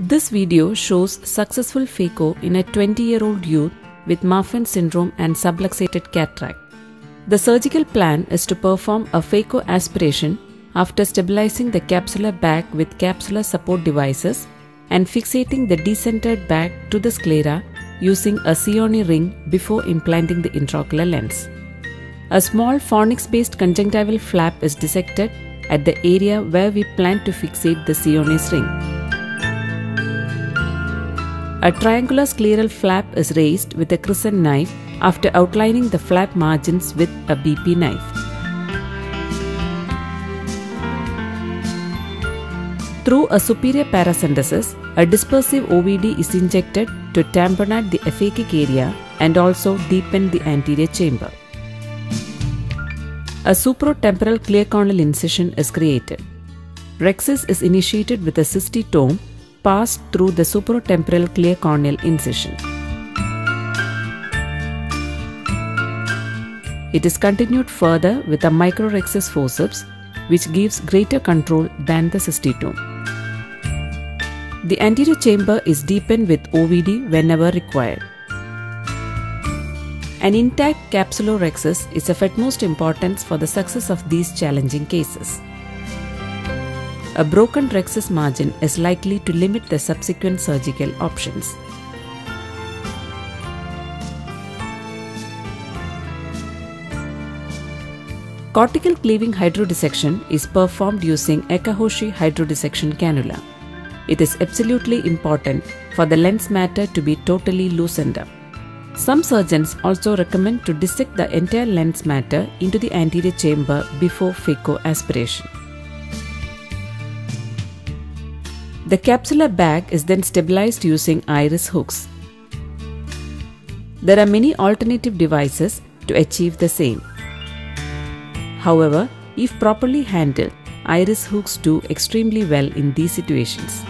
This video shows successful phaco in a 20-year-old youth with Marfan syndrome and subluxated cataract. The surgical plan is to perform a phaco aspiration after stabilizing the capsular bag with capsular support devices and fixating the decentered bag to the sclera using a Cionni ring before implanting the intraocular lens. A small fornix-based conjunctival flap is dissected at the area where we plan to fixate the Cionni ring. A triangular scleral flap is raised with a crescent knife after outlining the flap margins with a BP knife. Through a superior paracentesis, a dispersive OVD is injected to tamponade the aphakic area and also deepen the anterior chamber. A supratemporal clear corneal incision is created. Rhexis is initiated with a cystotome passed through the supratemporal clear corneal incision. It is continued further with a microrhexis forceps, which gives greater control than the cystotome. The anterior chamber is deepened with OVD whenever required. An intact capsulorhexis is of utmost importance for the success of these challenging cases. A broken rhexis margin is likely to limit the subsequent surgical options. Cortical cleaving hydrodissection is performed using Ekahoshi hydrodissection cannula. It is absolutely important for the lens matter to be totally loosened up. Some surgeons also recommend to dissect the entire lens matter into the anterior chamber before phaco aspiration. The capsular bag is then stabilized using iris hooks. There are many alternative devices to achieve the same. However, if properly handled, iris hooks do extremely well in these situations.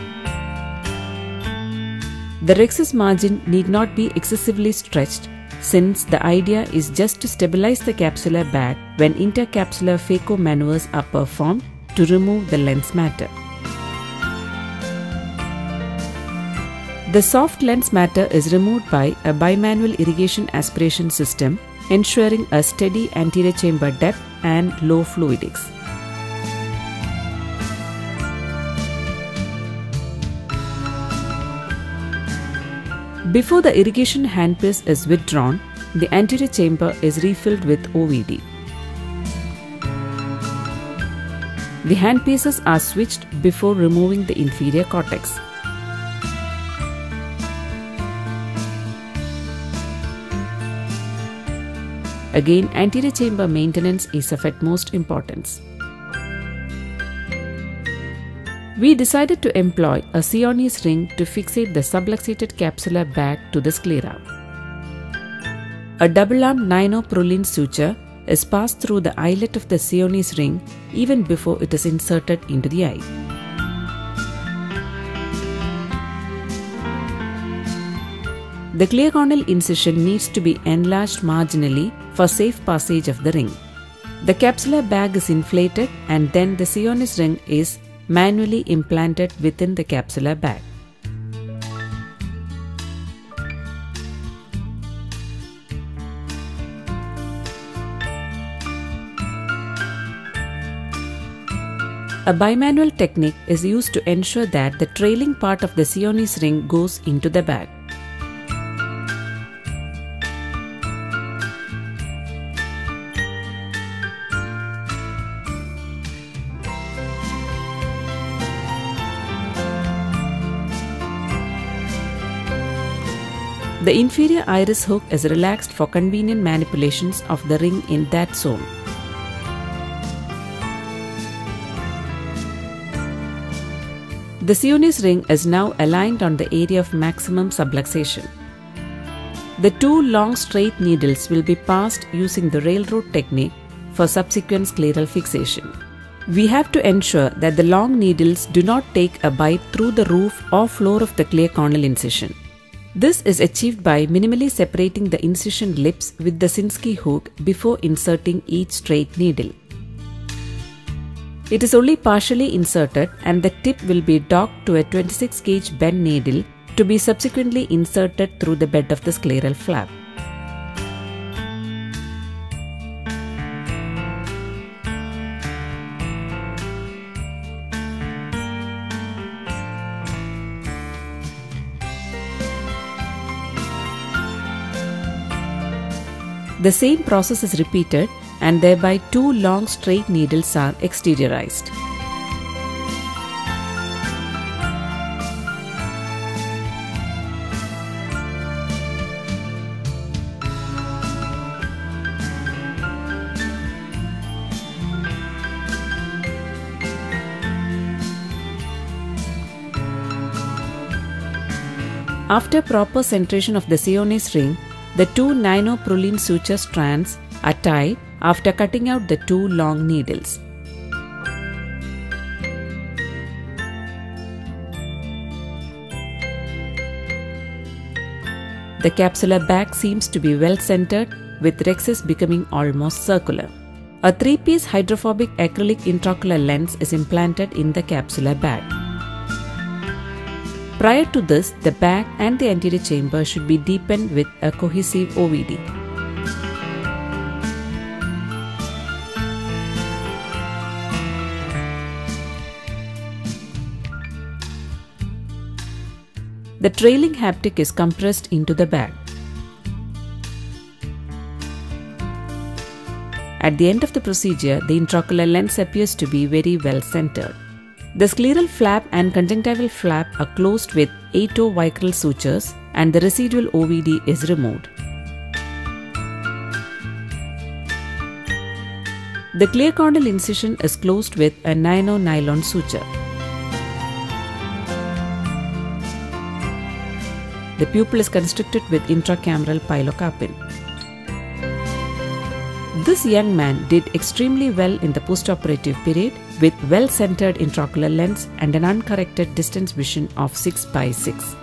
The rhexis margin need not be excessively stretched, since the idea is just to stabilize the capsular bag when intercapsular phaco maneuvers are performed to remove the lens matter. The soft lens matter is removed by a bimanual irrigation aspiration system, ensuring a steady anterior chamber depth and low fluidics. Before the irrigation handpiece is withdrawn, the anterior chamber is refilled with OVD. The handpieces are switched before removing the inferior cortex. Again, anterior chamber maintenance is of utmost importance. We decided to employ a Cionni ring to fixate the subluxated capsular bag to the sclera. A double-arm nine-o-prolene suture is passed through the eyelet of the Cionni ring even before it is inserted into the eye. The clear corneal incision needs to be enlarged marginally for safe passage of the ring. The capsular bag is inflated and then the Cionni ring is manually implanted within the capsular bag. A bimanual technique is used to ensure that the trailing part of the Cionni ring goes into the bag. The inferior iris hook is relaxed for convenient manipulations of the ring in that zone. The Cionni ring is now aligned on the area of maximum subluxation. The two long straight needles will be passed using the railroad technique for subsequent scleral fixation. We have to ensure that the long needles do not take a bite through the roof or floor of the clear corneal incision. This is achieved by minimally separating the incision lips with the Sinsky hook before inserting each straight needle. It is only partially inserted and the tip will be docked to a 26 gauge bend needle to be subsequently inserted through the bed of the scleral flap. The same process is repeated and thereby two long straight needles are exteriorized. After proper centration of the Cionni ring, the two nine-o-prolene suture strands are tied after cutting out the two long needles. The capsular back seems to be well centered, with rhexis becoming almost circular. A three-piece hydrophobic acrylic intraocular lens is implanted in the capsular back. Prior to this, the back and the anterior chamber should be deepened with a cohesive OVD. The trailing haptic is compressed into the back. At the end of the procedure, the intraocular lens appears to be very well centered. The scleral flap and conjunctival flap are closed with 8-o vicryl sutures and the residual OVD is removed. The clear condyle incision is closed with a 9-o nylon suture. The pupil is constricted with intracameral pilocarpine. This young man did extremely well in the postoperative period with well-centered intraocular lens and an uncorrected distance vision of 6:6.